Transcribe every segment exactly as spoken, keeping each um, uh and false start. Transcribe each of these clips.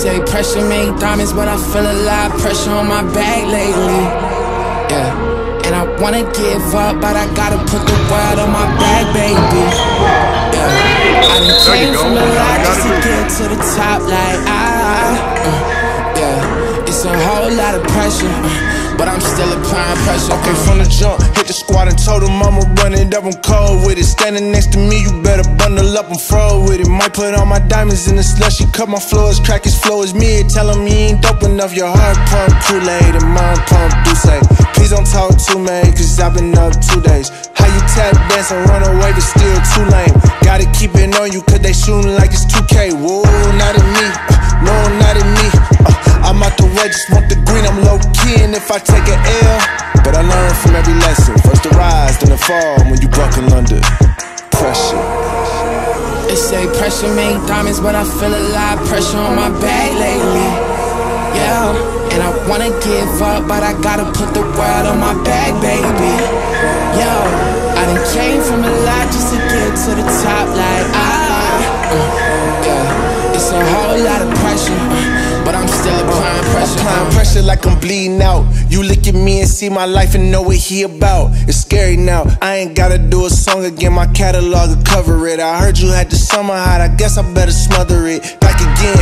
say pressure make diamonds, but I feel a lot of pressure on my back lately. Yeah, and I wanna give up, but I gotta put the world on my back, baby. Yeah, I done came from a lot just to get to the top, like I. Uh, yeah, it's a whole lot of pressure, uh, but I'm still applying pressure. Okay, from the jump, hit the squad and told them I'ma run it up, I'm cold with it. Standing next to me, you better bundle up, I'm froze with it. Might put all my diamonds in the slushy, cut my floors, crack his flow is me. Tell him he ain't dope enough, your heart pump Kool-Aid and mine pump Boussay. Please don't talk too many, cause I've been up two days. How you tap dance and run away, but still too lame. Gotta keep it on you, cause they shooting like it's two K. Whoa, not at me, uh, no, not at me. Uh, I'm out the way, just want the green, I'm low-key, and if I take an L, but I learn from every lesson. First the rise, then the fall, when you buckle under pressure. They say pressure make diamonds, but I feel a lot of pressure on my back lately. Yeah, and I wanna give up, but I gotta put the world on my back, baby. Yo, I done came from a lot just to get to the top, like I. Uh, yeah, it's a whole lot of pressure, uh, but I'm still applying pressure. Applying pressure like I'm bleeding out. You look at me and see my life and know what he about. It's scary now, I ain't gotta do a song again, my catalog will cover it. I heard you had the summer hot, I guess I better smother it. Back again,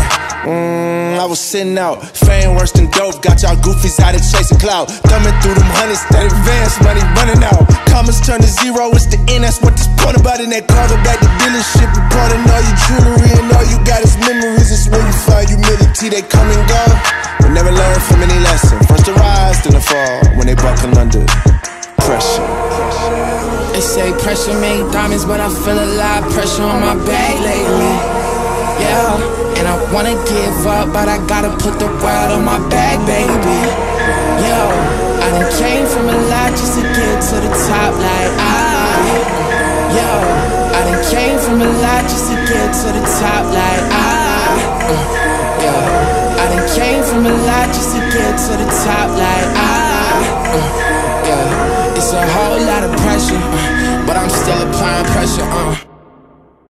mmm, I was sitting out. Fame worse than dope, got y'all goofies out of chasing cloud. Thumbing through them hundreds, that advance money running out. Commas turn to zero, it's the end, that's what this point about. In that car, go back to dealership, reporting all your jewelry, and all you got is memories. It's where you find humility, they come and go. We never learn from any lesson. First the rise, in the fall, when they buckle under pressure. They say pressure make diamonds, but I feel a lot of pressure on my back lately. Yeah, and I wanna give up, but I gotta put the world on my back, baby. Yo, I done came from a lot just to get to the top, like I. Yo, I done came from a lot just to get to the top, like I. Yeah. I done came from a lot just to get to the top, like I. Uh, yeah. It's a whole lot of pressure, uh, but I'm still applying pressure.